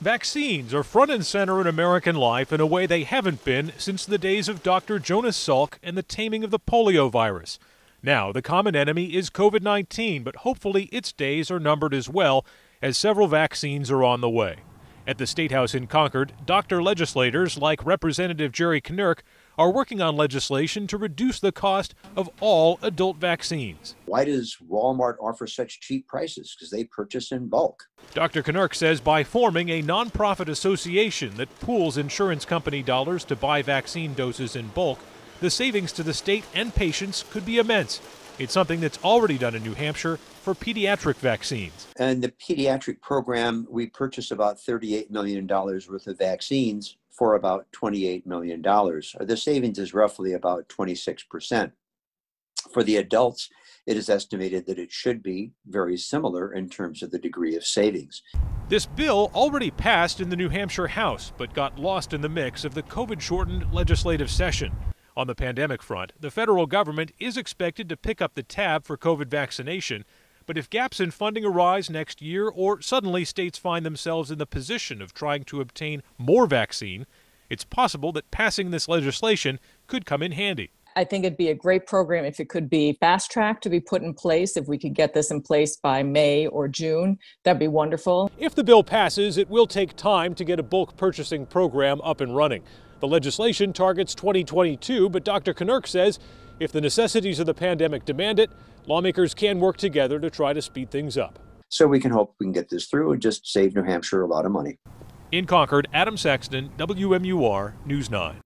Vaccines are front and center in American life in a way they haven't been since the days of Dr. Jonas Salk and the taming of the polio virus. Now, the common enemy is COVID-19, but hopefully its days are numbered as well, as several vaccines are on the way. At the State House in Concord, doctor legislators like Representative Jerry Knirk are working on legislation to reduce the cost of all adult vaccines. Why does Walmart offer such cheap prices? Because they purchase in bulk. Dr. Knirk says by forming a nonprofit association that pools insurance company dollars to buy vaccine doses in bulk, the savings to the state and patients could be immense. It's something that's already done in New Hampshire for pediatric vaccines. And the pediatric program, we purchased about $38 million worth of vaccines for about $28 million. The savings is roughly about 26%. For the adults, it is estimated that it should be very similar in terms of the degree of savings. This bill already passed in the New Hampshire House, but got lost in the mix of the COVID-shortened legislative session. On the pandemic front, the federal government is expected to pick up the tab for COVID vaccination, but if gaps in funding arise next year or suddenly states find themselves in the position of trying to obtain more vaccine, it's possible that passing this legislation could come in handy. I think it'd be a great program if it could be fast-tracked to be put in place. If we could get this in place by May or June, that'd be wonderful. If the bill passes, it will take time to get a bulk purchasing program up and running. The legislation targets 2022, but Dr. Knirk says if the necessities of the pandemic demand it, lawmakers can work together to try to speed things up. So we can hope we can get this through and just save New Hampshire a lot of money. In Concord, Adam Sexton, WMUR News 9.